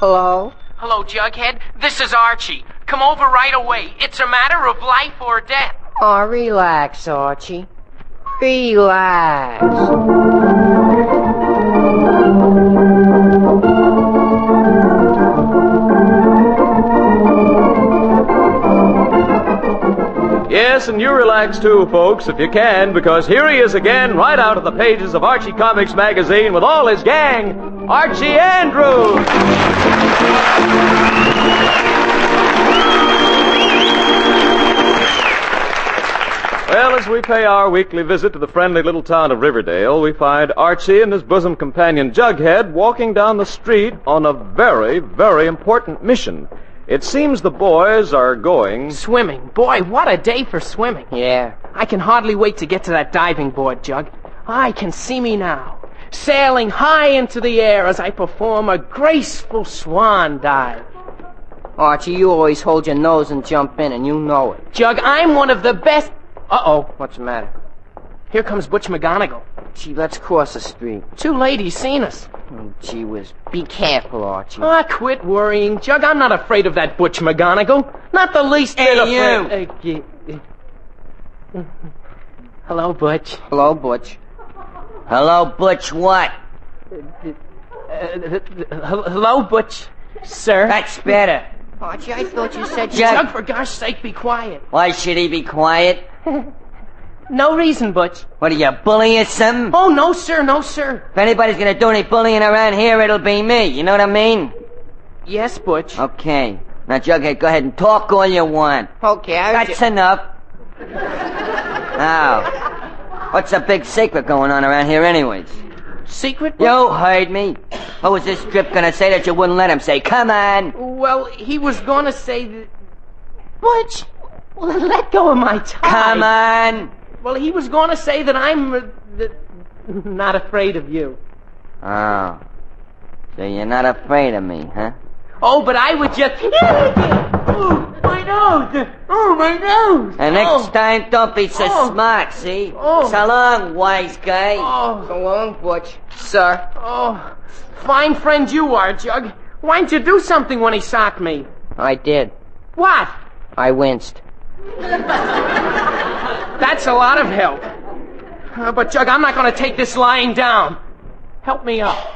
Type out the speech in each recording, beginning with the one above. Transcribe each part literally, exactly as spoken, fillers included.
Hello? Hello, Jughead. This is Archie. Come over right away. It's a matter of life or death. Oh, relax, Archie. Relax. Yes, and you relax too, folks, if you can, because here he is again, right out of the pages of Archie Comics magazine with all his gang, Archie Andrews. Well, as we pay our weekly visit to the friendly little town of Riverdale, we find Archie and his bosom companion Jughead walking down the street on a very, very important mission. It seems the boys are going... swimming. Boy, what a day for swimming. Yeah. I can hardly wait to get to that diving board, Jug. I can see me now, sailing high into the air as I perform a graceful swan dive. Archie, you always hold your nose and jump in, and you know it. Jug, I'm one of the best... Uh-oh. What's the matter? Here comes Butch McGonagall. Gee, let's cross the street. Two ladies seen us. Oh, gee whiz. Be careful, Archie. Ah, oh, quit worrying, Jug. I'm not afraid of that Butch McGonagall. Not the least bit afraid. Hey, you. Hello, Butch. Hello, Butch. Hello, Butch what? Uh, uh, hello, Butch, sir. That's better. Archie, I thought you said... Jug, Jug, for gosh sake, be quiet. Why should he be quiet? No reason, Butch. What, are you bullying some? Oh, no, sir, no, sir. If anybody's going to do any bullying around here, it'll be me. You know what I mean? Yes, Butch. Okay. Now, Jughead, go ahead and talk all you want. Okay, I... That's enough. Now, what's the big secret going on around here anyways? Secret? Butch? You heard me. What was this drip going to say that you wouldn't let him say? Come on. Well, he was going to say that... Butch... Well, let go of my tie. Come on. Well, he was going to say that I'm uh, that, not afraid of you. Oh. So you're not afraid of me, huh? Oh, but I would just... Oh, my nose. Oh, my nose. And next oh. time, don't be so oh. smart, see? Oh. So long, wise guy. Oh. So long, Butch. Sir. Oh, fine friend you are, Jug. Why didn't you do something when he socked me? I did. What? I winced. That's a lot of help. Uh, but, Jug, I'm not going to take this lying down. Help me up.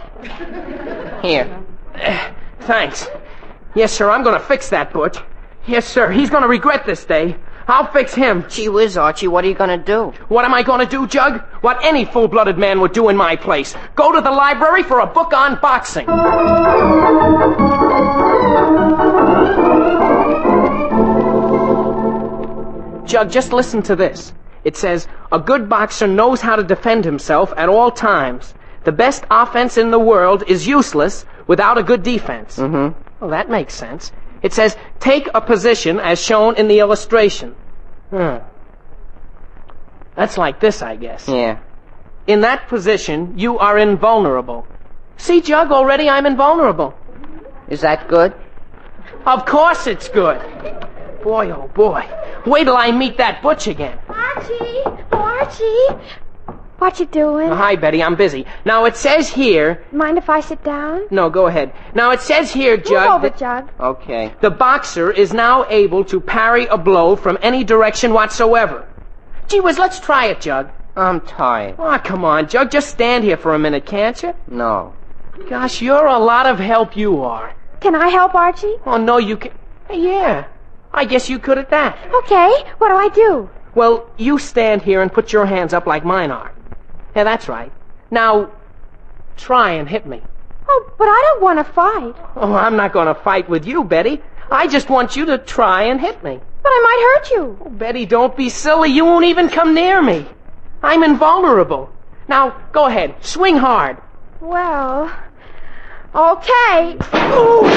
Here. Uh, thanks. Yes, sir, I'm going to fix that, Butch. Yes, sir, he's going to regret this day. I'll fix him. Gee whiz, Archie, what are you going to do? What am I going to do, Jug? What any full-blooded man would do in my place. Go to the library for a book on boxing. Jug, just listen to this. It says, a good boxer knows how to defend himself at all times. The best offense in the world is useless without a good defense. Mm-hmm. Well, that makes sense. It says, take a position as shown in the illustration. Hmm. That's like this, I guess. Yeah. In that position, you are invulnerable. See, Jug, already I'm invulnerable. Is that good? Of course it's good. Boy, oh boy. Wait till I meet that Butch again. Archie! Archie! What you doing? Oh, hi, Betty. I'm busy. Now, it says here... Mind if I sit down? No, go ahead. Now, it says here, Jug... Move over, Jug. Okay. The boxer is now able to parry a blow from any direction whatsoever. Gee whiz, let's try it, Jug. I'm tired. Oh, come on, Jug. Just stand here for a minute, can't you? No. Gosh, you're a lot of help you are. Can I help, Archie? Oh, no, you can... Yeah. I guess you could at that. Okay, what do I do? Well, you stand here and put your hands up like mine are. Yeah, that's right. Now, try and hit me. Oh, but I don't want to fight. Oh, I'm not going to fight with you, Betty. I just want you to try and hit me. But I might hurt you. Oh, Betty, don't be silly. You won't even come near me. I'm invulnerable. Now, go ahead. Swing hard. Well, okay. Ooh!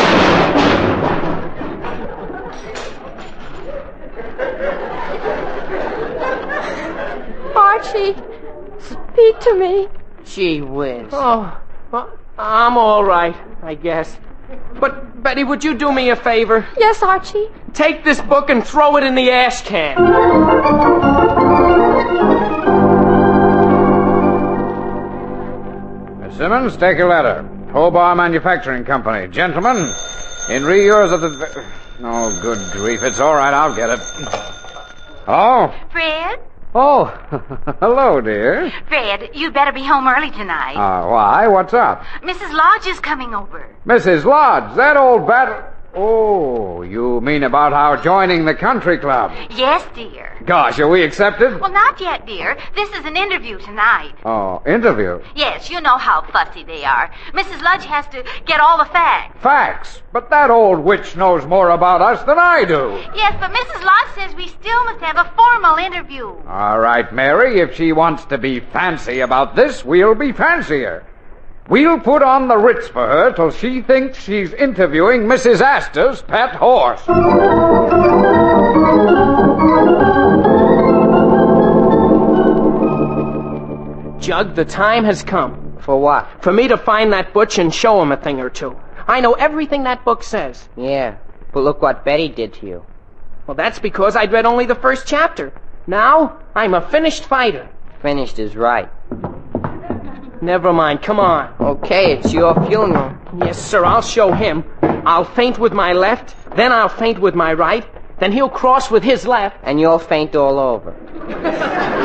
Archie, speak to me. Gee whiz. Oh, well, I'm all right, I guess. But, Betty, would you do me a favor? Yes, Archie. Take this book and throw it in the ash can. Miss Simmons, take your letter. Crowbar Manufacturing Company. Gentlemen, in reuse of the... Oh, good grief. It's all right. I'll get it. Oh? Fred? Oh, hello, dear. Fred, you'd better be home early tonight. Uh, why? What's up? Missus Lodge is coming over. Missus Lodge? That old bat... Oh, you mean about our joining the country club? Yes, dear. Gosh, are we accepted? Well, not yet, dear. This is an interview tonight. Oh, interview? Yes, you know how fussy they are. Missus Lodge has to get all the facts. Facts? But that old witch knows more about us than I do. Yes, but Missus Lodge says we still must have a formal interview. All right, Mary, if she wants to be fancy about this, we'll be fancier. We'll put on the Ritz for her till she thinks she's interviewing Missus Astor's pet horse. Jug, the time has come. For what? For me to find that Butch and show him a thing or two. I know everything that book says. Yeah, but look what Betty did to you. Well, that's because I'd read only the first chapter. Now, I'm a finished fighter. Finished is right. Never mind. Come on. Okay, it's your funeral. Yes, sir. I'll show him. I'll faint with my left, then I'll faint with my right, then he'll cross with his left. And you'll faint all over.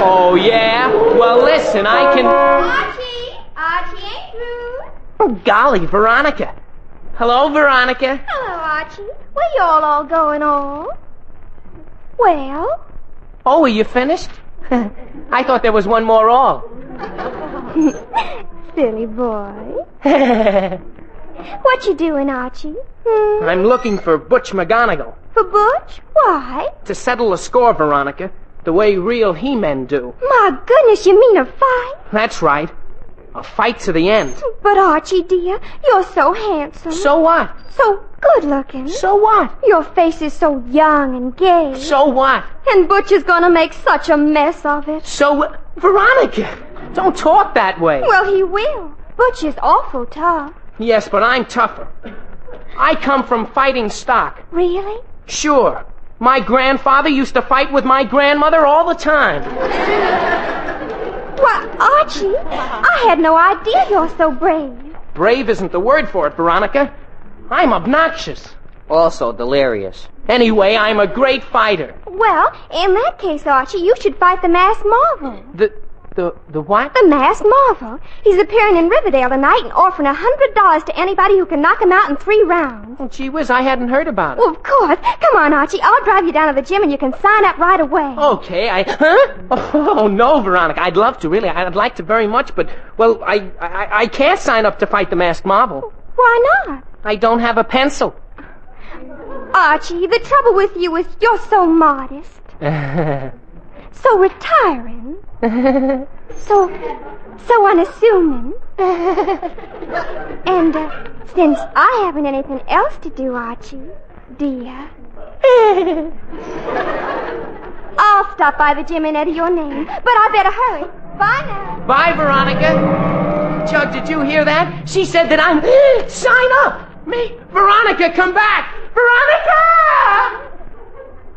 Oh, yeah? Well, listen, I can... Archie! Archie Andrews! Oh, golly, Veronica. Hello, Veronica. Hello, Archie. Where y'all all going on? Well? Oh, are you finished? I thought there was one more all. Silly boy. What you doing, Archie? Hmm? I'm looking for Butch McGonagall. For Butch? Why? To settle a score, Veronica, the way real he-men do. My goodness, you mean a fight? That's right. A fight to the end. But, Archie, dear, you're so handsome. So what? So good-looking. So what? Your face is so young and gay. So what? And Butch is going to make such a mess of it. So, uh, Veronica... Don't talk that way. Well, he will. Butch is awful tough. Yes, but I'm tougher. I come from fighting stock. Really? Sure. My grandfather used to fight with my grandmother all the time. Well, Archie, I had no idea you're so brave. Brave isn't the word for it, Veronica. I'm obnoxious. Also delirious. Anyway, I'm a great fighter. Well, in that case, Archie, you should fight the Masked Marvel. The... The the what? The Masked Marvel. He's appearing in Riverdale tonight and offering a hundred dollars to anybody who can knock him out in three rounds. Oh, gee whiz, I hadn't heard about it. Well, of course. Come on, Archie. I'll drive you down to the gym and you can sign up right away. Okay, I... Huh? Oh, no, Veronica. I'd love to, really. I'd like to very much, but, well, I, I, I can't sign up to fight the Masked Marvel. Why not? I don't have a pencil. Archie, the trouble with you is you're so modest. So retiring. so, so unassuming. and uh, since I haven't anything else to do, Archie, dear, I'll stop by the gym and enter your name. But I better hurry. Bye now. Bye, Veronica. Jug, did you hear that? She said that I'm... Sign up! Me? Veronica, come back! Veronica!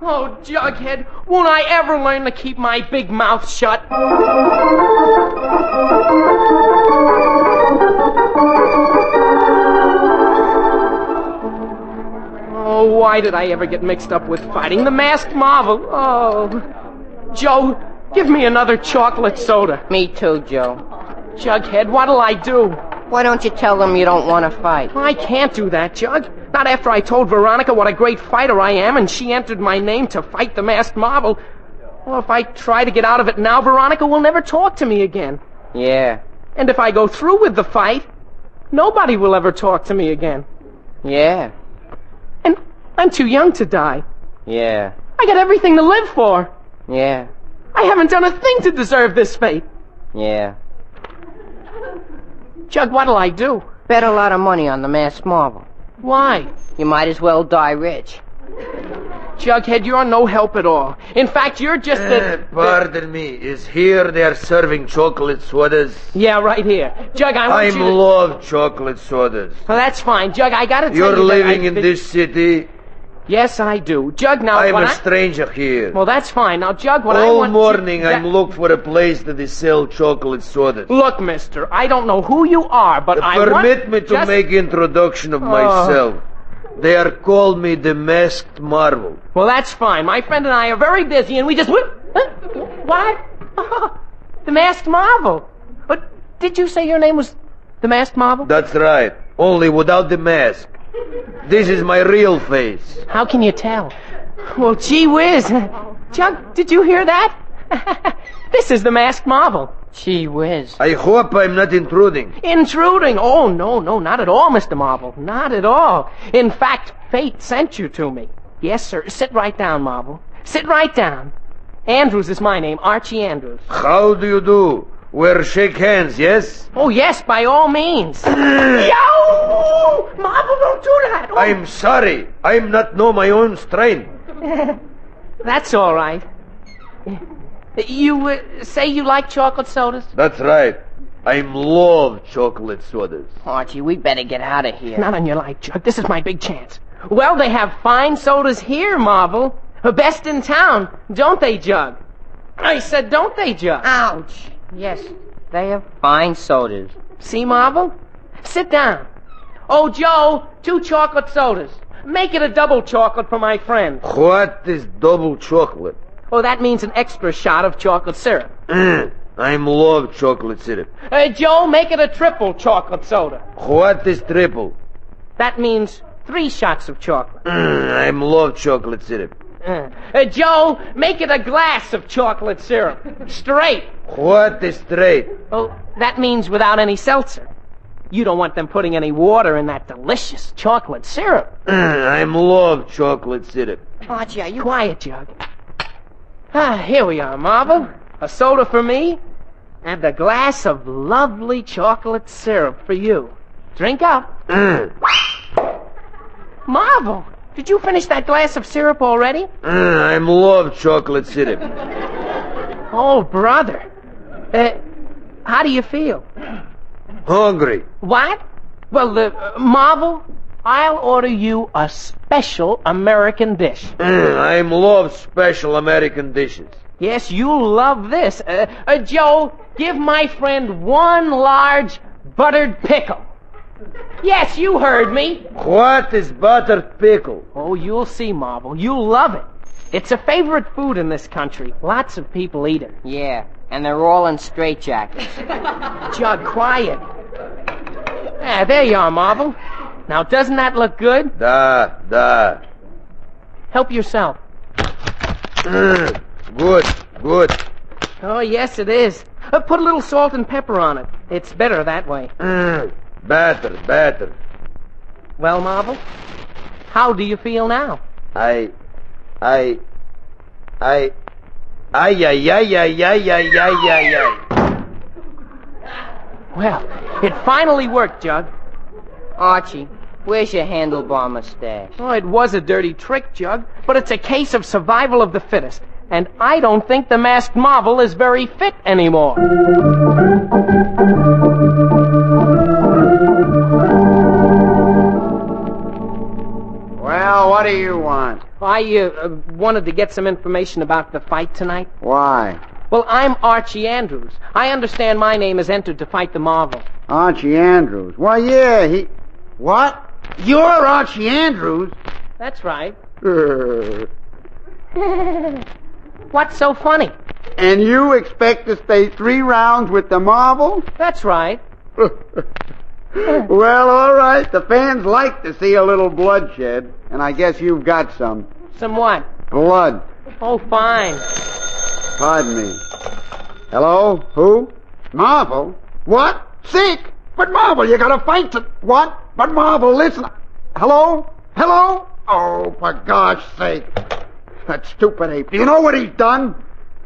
Oh, Jughead, won't I ever learn to keep my big mouth shut? Oh, why did I ever get mixed up with fighting the Masked Marvel? Oh, Joe, give me another chocolate soda. Me too, Joe. Jughead, what'll I do? Why don't you tell them you don't want to fight? I can't do that, Jug. Not after I told Veronica what a great fighter I am, and she entered my name to fight the Masked Marvel. Well, if I try to get out of it now, Veronica will never talk to me again. Yeah. And if I go through with the fight, nobody will ever talk to me again. Yeah. And I'm too young to die. Yeah. I got everything to live for. Yeah. I haven't done a thing to deserve this fate. Yeah. Jug, what'll I do? Bet a lot of money on the Masked Marvel. Why? You might as well die rich. Jughead, you're no help at all. In fact, you're just a... Uh, pardon me. Is here they're serving chocolate sodas? Yeah, right here. Jug, I want I you to... I love chocolate sodas. Well, that's fine. Jug, I gotta tell you're you... You're living I... in this city, Yes, I do. Jug, now... I'm a I... stranger here. Well, that's fine. Now, Jug, what All I want... All morning to... I'm that... looking for a place that they sell chocolate sodas. Look, mister, I don't know who you are, but uh, I permit want... Permit me to Just... make introduction of oh. myself. They are called me the Masked Marvel. Well, that's fine. My friend and I are very busy, and we just... What? Oh, the Masked Marvel. But did you say your name was the Masked Marvel? That's right. Only without the mask. This is my real face. How can you tell? Well, gee whiz. Jug, did you hear that? This is the Masked Marvel. Gee whiz. I hope I'm not intruding. Intruding? Oh, no, no, not at all, Mister Marvel. Not at all. In fact, fate sent you to me. Yes, sir. Sit right down, Marvel. Sit right down. Andrews is my name, Archie Andrews. How do you do? We'll shake hands, yes? Oh, yes, by all means. Yo! Marvel, don't do that! Oh. I'm sorry. I'm not know my own strength. That's all right. You uh, say you like chocolate sodas? That's right. I love chocolate sodas. Archie, we better get out of here. Not on your life, Jug. This is my big chance. Well, they have fine sodas here, Marvel. Best in town, don't they, Jug? I said, don't they, Jug? Ouch. Yes, they have fine sodas. See, Marvel? Sit down. Oh, Joe, two chocolate sodas. Make it a double chocolate for my friend. What is double chocolate? Oh, that means an extra shot of chocolate syrup. Mm, I love chocolate syrup. Uh, Joe, make it a triple chocolate soda. What is triple? That means three shots of chocolate. Mm, I love chocolate syrup. Uh, uh, Joe, make it a glass of chocolate syrup. Straight. What is straight? Oh, that means without any seltzer. You don't want them putting any water in that delicious chocolate syrup. I love chocolate syrup. Archie, are you... Quiet, Jug. Ah, here we are, Marvel. A soda for me, and a glass of lovely chocolate syrup for you. Drink up. Marvel! Did you finish that glass of syrup already? Mm, I love chocolate syrup. Oh, brother. Uh, how do you feel? Hungry. What? Well, uh, Marvel, I'll order you a special American dish. Mm, I love special American dishes. Yes, you'll love this. Uh, uh, Joe, give my friend one large buttered pickle. Yes, you heard me. What is buttered pickle? Oh, you'll see, Marvel. You'll love it. It's a favorite food in this country. Lots of people eat it. Yeah, and they're all in straitjackets. Jug, quiet. Ah, there you are, Marvel. Now, doesn't that look good? Da, da. Help yourself. Mm, good, good. Oh, yes, it is. Uh, put a little salt and pepper on it. It's better that way. Mm. Better, better. Well, Marvel, how do you feel now? I, I, I, ay, ay, ay, ay, ay, ay, ay, ay. Well, it finally worked, Jug. Archie, where's your handlebar mustache? Oh, it was a dirty trick, Jug, but it's a case of survival of the fittest. And I don't think the Masked Marvel is very fit anymore. Well, what do you want? I uh, wanted to get some information about the fight tonight. Why? Well, I'm Archie Andrews. I understand my name is entered to fight the Marvel. Archie Andrews? Why, yeah, he... What? You're Archie Andrews? That's right. What's so funny? And you expect to stay three rounds with the Marvel? That's right. Well, all right. The fans like to see a little bloodshed, and I guess you've got some. Some what? Blood. Oh, fine. Pardon me. Hello? Who? Marvel? What? Sick? But Marvel, you gotta fight to... What? But Marvel, listen... Hello? Hello? Oh, for gosh sake. That stupid ape. Do you know what he's done?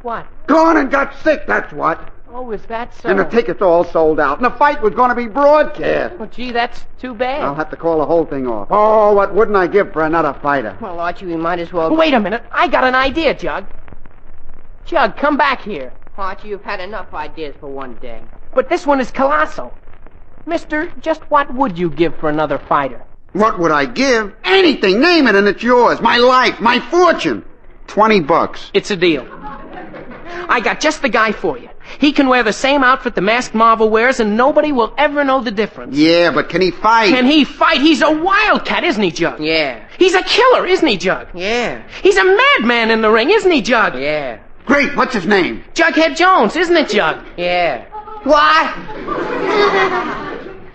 What? Gone and got sick, that's what. Oh, is that so? And the tickets all sold out, and the fight was going to be broadcast. Well, gee, that's too bad. I'll have to call the whole thing off. Oh, what wouldn't I give for another fighter? Well, Archie, we might as well... Wait a minute. I got an idea, Jug. Jug, come back here. Archie, you've had enough ideas for one day. But this one is colossal. Mister, just what would you give for another fighter? What would I give? Anything, name it, and it's yours. My life, my fortune. Twenty bucks. It's a deal. I got just the guy for you. He can wear the same outfit the Masked Marvel wears, and nobody will ever know the difference. Yeah, but can he fight? Can he fight? He's a wildcat, isn't he, Jug? Yeah. He's a killer, isn't he, Jug? Yeah. He's a madman in the ring, isn't he, Jug? Yeah. Great, what's his name? Jughead Jones, isn't it, Jug? Yeah. What?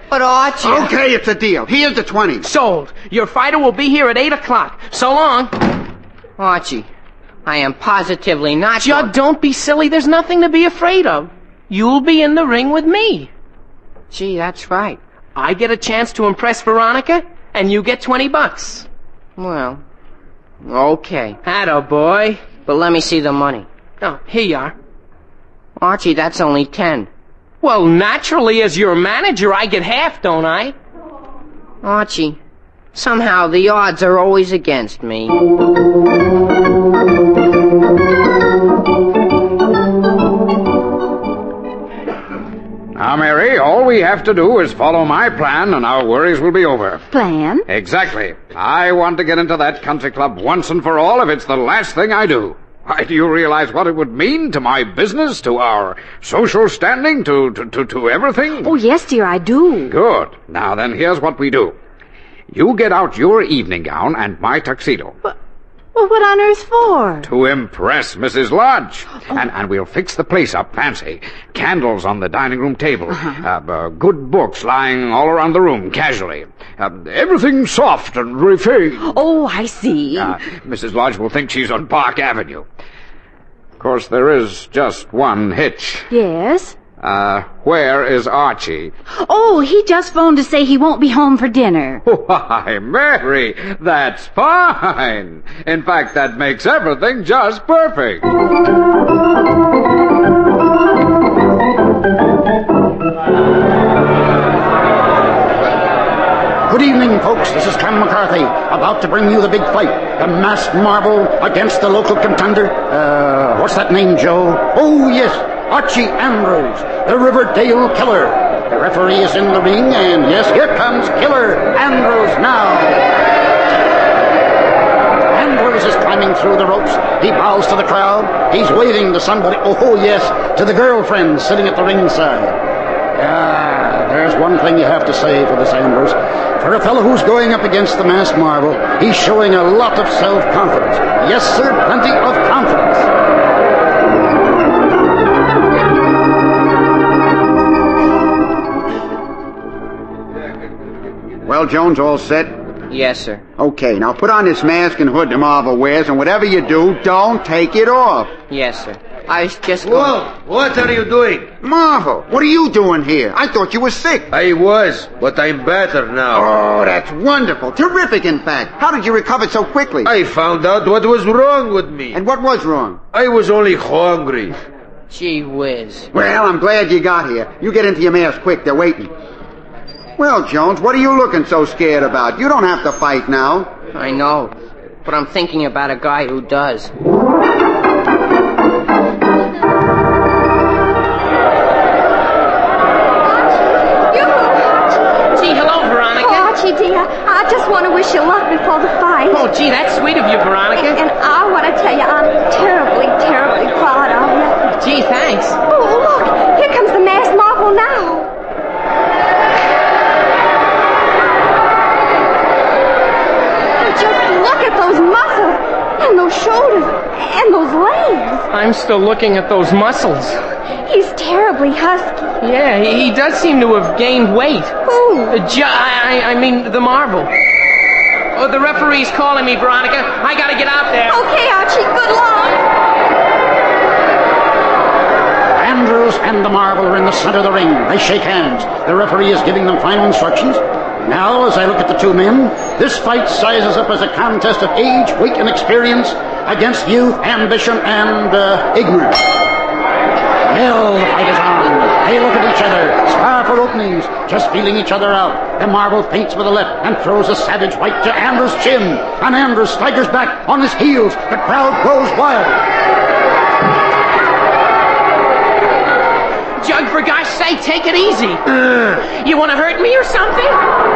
But Archie... Okay, it's a deal. Here's the twenty. Sold. Your fighter will be here at eight o'clock. So long. Archie, I am positively not... Jug, going... don't be silly. There's nothing to be afraid of. You'll be in the ring with me. Gee, that's right. I get a chance to impress Veronica, and you get twenty bucks. Well, okay. Attaboy. But let me see the money. Oh, here you are. Archie, that's only ten. Well, naturally, as your manager, I get half, don't I? Archie, somehow the odds are always against me. Now, Mary, all we have to do is follow my plan and our worries will be over. Plan? Exactly. I want to get into that country club once and for all if it's the last thing I do. Why, do you realize what it would mean to my business, to our social standing, to, to, to, to everything? Oh, yes, dear, I do. Good. Now, then, here's what we do. You get out your evening gown and my tuxedo. But, well, what on earth for? To impress Missus Lodge. Oh. And, and we'll fix the place up fancy. Candles on the dining room table. Uh-huh. uh, uh, good books lying all around the room, casually. Uh, everything soft and refined. Oh, I see. Uh, Missus Lodge will think she's on Park Avenue. Of course, there is just one hitch. Yes? Uh, where is Archie? Oh, he just phoned to say he won't be home for dinner. Why, Mary, that's fine. In fact, that makes everything just perfect. Good evening, folks. This is Clem McCarthy, about to bring you the big fight. The Masked Marvel against the local contender. Uh, what's that name, Joe? Oh, yes, Archie Andrews, the Riverdale killer. The referee is in the ring, and yes, here comes Killer Andrews now. Andrews is climbing through the ropes. He bows to the crowd. He's waving to somebody. Oh, yes, to the girlfriend sitting at the ringside. Ah. Uh, There's one thing you have to say for this Andrews. For a fellow who's going up against the Masked Marvel, he's showing a lot of self-confidence. Yes, sir, plenty of confidence. Well, Jones, all set? Yes, sir. Okay, now put on this mask and hood the Marvel wears, and whatever you do, don't take it off. Yes, sir. I was just going... Whoa, what are you doing? Marvel, what are you doing here? I thought you were sick. I was, but I'm better now. Oh, that's wonderful. Terrific, in fact. How did you recover so quickly? I found out what was wrong with me. And what was wrong? I was only hungry. Gee whiz. Well, I'm glad you got here. You get into your mask quick. They're waiting. Well, Jones, what are you looking so scared about? You don't have to fight now. I know, but I'm thinking about a guy who does. Dear, I just want to wish you luck before the fight. Oh, gee, that's sweet of you, Veronica. And, and I want to tell you I'm terribly, terribly proud of you. Gee, thanks. Oh, look, here comes the Masked Marvel now. Just look at those muscles and those shoulders and those legs. I'm still looking at those muscles. He's terribly husky. Yeah, he, he does seem to have gained weight. Who? Uh, ju- I, I mean, the Marvel. Oh, the referee's calling me, Veronica. I gotta get out there. Okay, Archie, good luck. Andrews and the Marvel are in the center of the ring. They shake hands. The referee is giving them final instructions. Now, as I look at the two men, this fight sizes up as a contest of age, weight, and experience against youth, ambition, and uh, ignorance. Well, the fight is on. They look at each other, spar for openings, just feeling each other out. The Marvel feints with a left and throws a savage right to Andrews' chin. And Andrews staggers back on his heels. The crowd goes wild. Jug, for gosh sake, take it easy. Uh, you want to hurt me or something?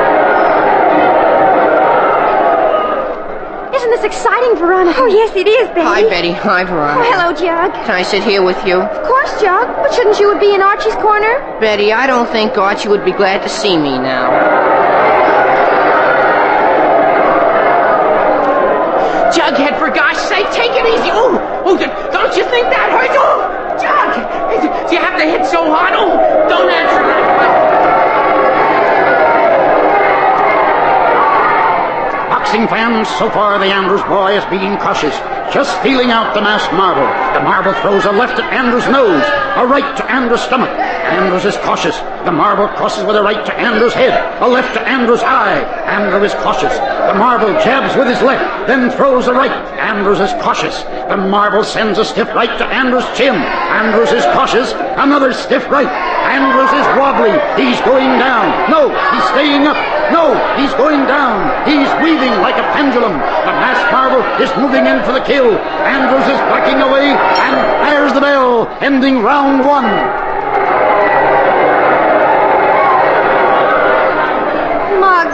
exciting, Veronica. Oh, yes, it is, Betty. Hi, Betty. Hi, Veronica. Oh, hello, Jug. Can I sit here with you? Of course, Jug. But shouldn't you be in Archie's corner? Betty, I don't think Archie would be glad to see me now. Jughead, for gosh sake, take it easy. Ooh, ooh, don't you think that hurts? Oh, Jug, do you have to hit so hard? Oh, don't answer that. Boxing fans, so far the Andrews boy is being cautious, just feeling out the Masked Marvel. The Marvel throws a left at Andrews' nose, a right to Andrews' stomach. Andrews is cautious. The Marvel crosses with a right to Andrews' head, a left to Andrews' eye. Andrews is cautious. The Marvel jabs with his left, then throws a right. Andrews is cautious. The Marvel sends a stiff right to Andrews' chin. Andrews is cautious. Another stiff right. Andrews is wobbly. He's going down. No, he's staying up. No, he's going down. He's weaving like a pendulum. The Masked Marvel is moving in for the kill. Andrews is backing away and fires the bell, ending round one.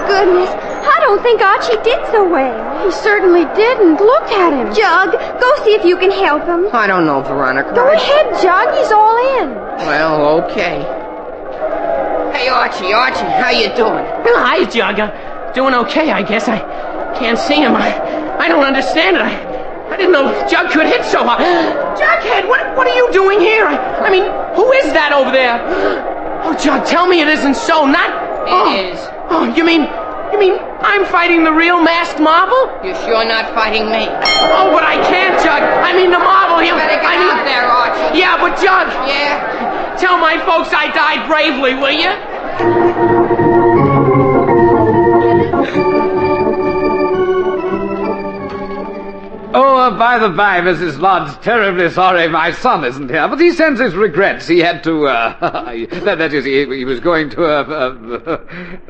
Goodness, I don't think Archie did so well. He certainly didn't. Look at him. Jug, go see if you can help him. I don't know, Veronica. Go ahead, Jug. He's all in. Well, okay. Hey, Archie, Archie, how you doing? Hi, Jug. I'm doing okay, I guess. I can't see him. I, I don't understand it. I, I didn't know Jug could hit so hard. Jughead, what, what are you doing here? I, I mean, who is that over there? Oh, Jug, tell me it isn't so. Not... It oh. is. Oh, you mean, you mean I'm fighting the real Masked Marvel? You're sure not fighting me? Oh, but I can't, Jug. I mean the Marvel. You better get I mean... out there, Archie. Yeah, but Jug. Yeah? Tell my folks I died bravely, will you? Oh, uh, by the by, Missus Lodge, terribly sorry my son isn't here, but he sends his regrets. He had to, uh, that, that is, he, he was going to, uh, uh,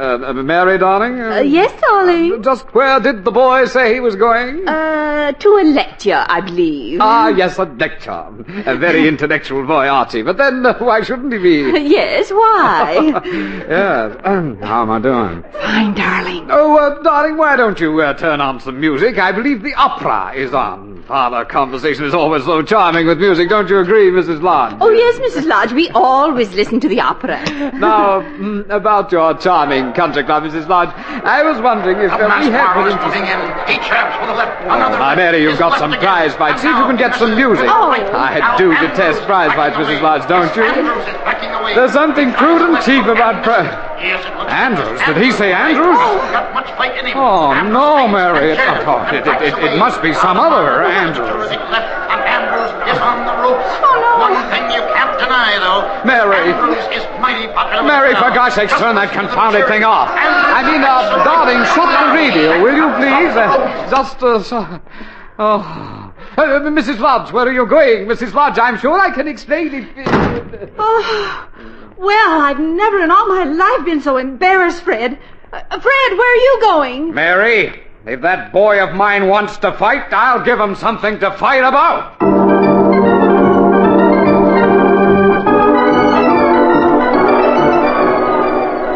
uh, uh Mary, darling? Uh, uh, yes, darling. Uh, just where did the boy say he was going? Uh, to a lecture, I believe. Ah, yes, a lecture. A very intellectual boy, Archie, but then uh, why shouldn't he be? Yes, why? Yes. Um, how am I doing? Fine, darling. Oh, uh, darling, why don't you uh, turn on some music? I believe the opera is on. Father, conversation is always so charming with music. Don't you agree, Missus Lodge? Oh, yes, Missus Lodge. We always listen to the opera. Now, about your charming country club, Missus Lodge, I was wondering if... The Masked Marvel is putting in eight jabs with the left. Another... My Mary, you've got some prize fights. See if you can get some music. Oh, I do detest prize fights, Missus Lodge, don't you? There's something crude and cheap about prize... Andrews? Did he say Andrews? Oh, no, Mary. It, oh, it, it, it, it must be some other Andrews. Oh, no. One thing you can't deny, though. Mary. Mary, for gosh sakes, turn that confounded thing off. I mean, uh, darling, shut the radio, will you, please? Uh, just, uh, so, oh... Uh, Missus Lodge, where are you going? Missus Lodge, I'm sure I can explain it. Oh, well, I've never in all my life been so embarrassed, Fred. Uh, Fred, where are you going? Mary, if that boy of mine wants to fight, I'll give him something to fight about.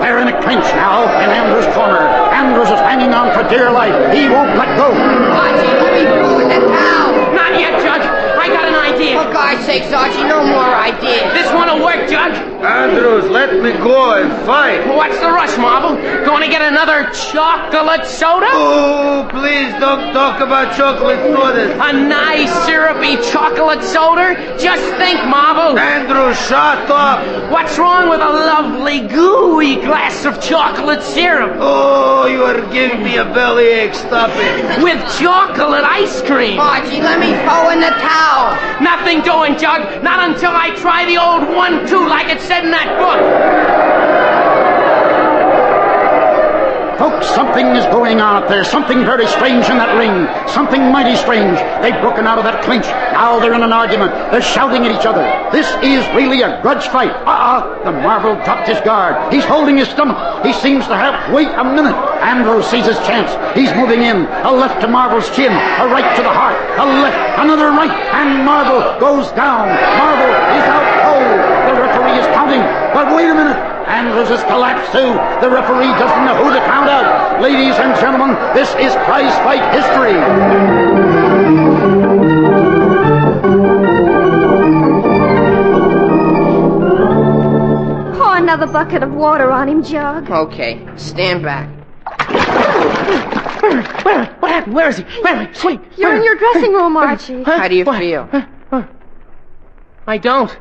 They're in a clinch now in Andrews' corner. Andrews is hanging on for dear life. He won't let go. Archie, let me move it down. Not yet, Jug. I got an idea. For God's sakes, Archie, no more ideas. This one'll work, Jug. Andrews, let me go and fight. What's the rush, Marvel? Going to get another chocolate soda? Oh, please don't talk about chocolate sodas. A nice syrupy chocolate soda? Just think, Marvel. Andrews, shut up. What's wrong with a lovely, gooey glass of chocolate syrup? Oh, you are giving me a bellyache. Stop it. With chocolate ice cream. Archie, let me throw in the towel. Nothing doing, Jug. Not until I try the old one-two like it said in that book. Folks, something is going on up there. Something very strange in that ring. Something mighty strange. They've broken out of that clinch. Now they're in an argument. They're shouting at each other. This is really a grudge fight. Uh-uh. The Marvel dropped his guard. He's holding his stomach. He seems to have... Wait a minute. Andrews sees his chance. He's moving in. A left to Marvel's chin. A right to the heart. A left. Another right. And Marvel goes down. Marvel is out cold. The referee is counting. But wait a minute. Andrews has collapsed, too. The referee doesn't know who to count out. Ladies and gentlemen, This is prize fight history. Pour another bucket of water on him, Jug. Okay, stand back. Where, where, what happened? Where is he? Where, wait, You're where? in your dressing room, Archie. How do you what? feel? I don't.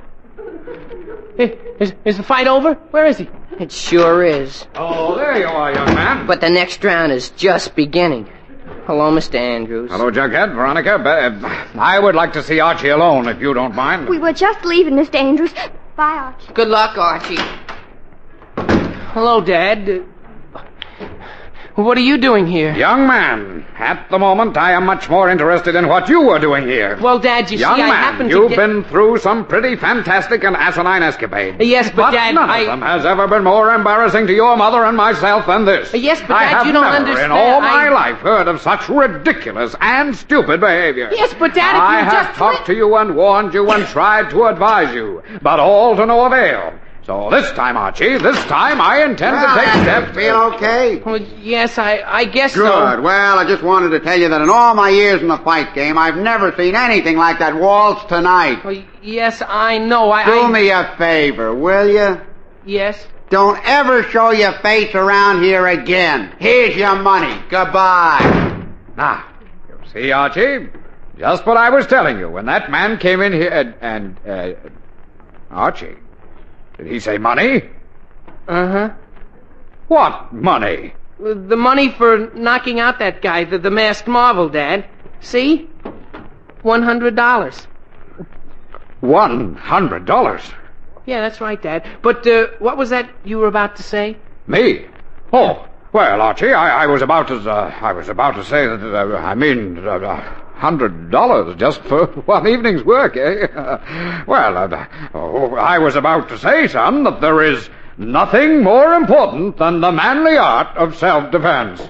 Is, is the fight over? Where is he? It sure is. Oh, there you are, young man. But the next round is just beginning. Hello, Mister Andrews. Hello, Jughead, Veronica. But I would like to see Archie alone, if you don't mind. We were just leaving, Mister Andrews. Bye, Archie. Good luck, Archie. Hello, Dad. What are you doing here? Young man, at the moment, I am much more interested in what you are doing here. Well, Dad, you Young see, man, I happen to you've get... been through some pretty fantastic and asinine escapades. Uh, yes, but, but Dad, none I... of them has ever been more embarrassing to your mother and myself than this. Uh, yes, but, I Dad, you don't understand. I have never in all my I... life heard of such ridiculous and stupid behavior. Yes, but, Dad, if you just... I have talked to you and warned you and tried to advise you, but all to no avail. So this time, Archie, this time I intend well, to take steps... Feel okay? Well, yes, I, I guess Good. so. Good. Well, I just wanted to tell you that in all my years in the fight game, I've never seen anything like that waltz tonight. Well, yes, I know. I Do I... me a favor, will you? Yes. Don't ever show your face around here again. Here's your money. Goodbye. Now, you see, Archie, just what I was telling you. When that man came in here and... and uh, Archie... Did he say money? Uh-huh. What money? The money for knocking out that guy, the, the Masked Marvel, Dad. See? One hundred dollars. One hundred dollars? Yeah, that's right, Dad. But uh, what was that you were about to say? Me? Oh, well, Archie, I, I was about to... Uh, I was about to say that... Uh, I mean... Uh, uh, Hundred dollars just for one evening's work, eh? Uh, well, uh, oh, I was about to say, son, that there is nothing more important than the manly art of self-defense.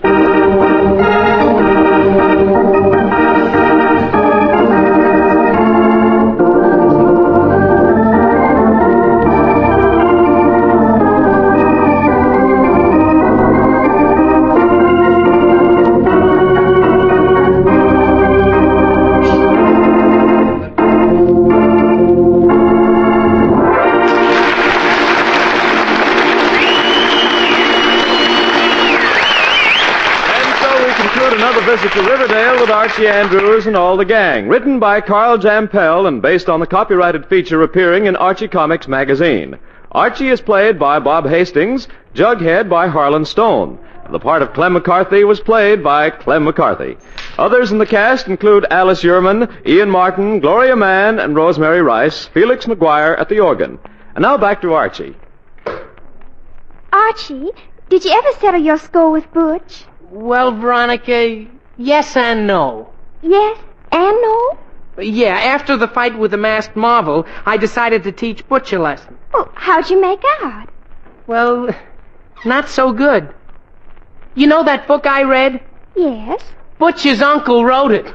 To Riverdale with Archie Andrews and all the gang, written by Carl Jampel and based on the copyrighted feature appearing in Archie Comics magazine. Archie is played by Bob Hastings, Jughead by Harlan Stone. The part of Clem McCarthy was played by Clem McCarthy. Others in the cast include Alice Urman, Ian Martin, Gloria Mann, and Rosemary Rice, Felix McGuire at the organ. And now back to Archie. Archie, did you ever settle your score with Butch? Well, Veronica... Yes and no. Yes and no? Yeah, after the fight with the Masked Marvel, I decided to teach Butch a lesson. Well, how'd you make out? Well, not so good. You know that book I read? Yes. Butch's uncle wrote it.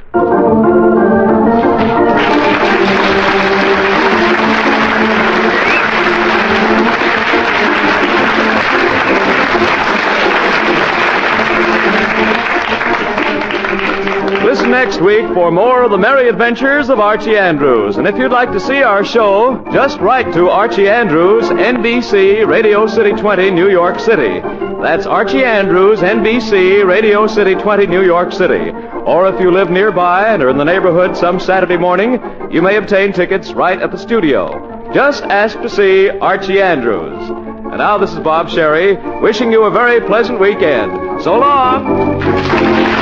Next week for more of the merry adventures of Archie Andrews. And if you'd like to see our show, just write to Archie Andrews, N B C, Radio City twenty, New York City. That's Archie Andrews, N B C, Radio City twenty, New York City. Or if you live nearby and are in the neighborhood some Saturday morning, you may obtain tickets right at the studio. Just ask to see Archie Andrews. And now this is Bob Sherry wishing you a very pleasant weekend. So long.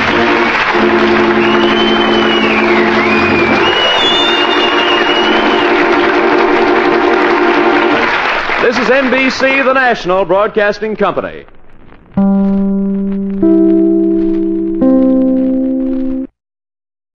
This is N B C, the national broadcasting company.